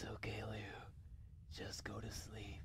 It's okay, Liu. Just go to sleep.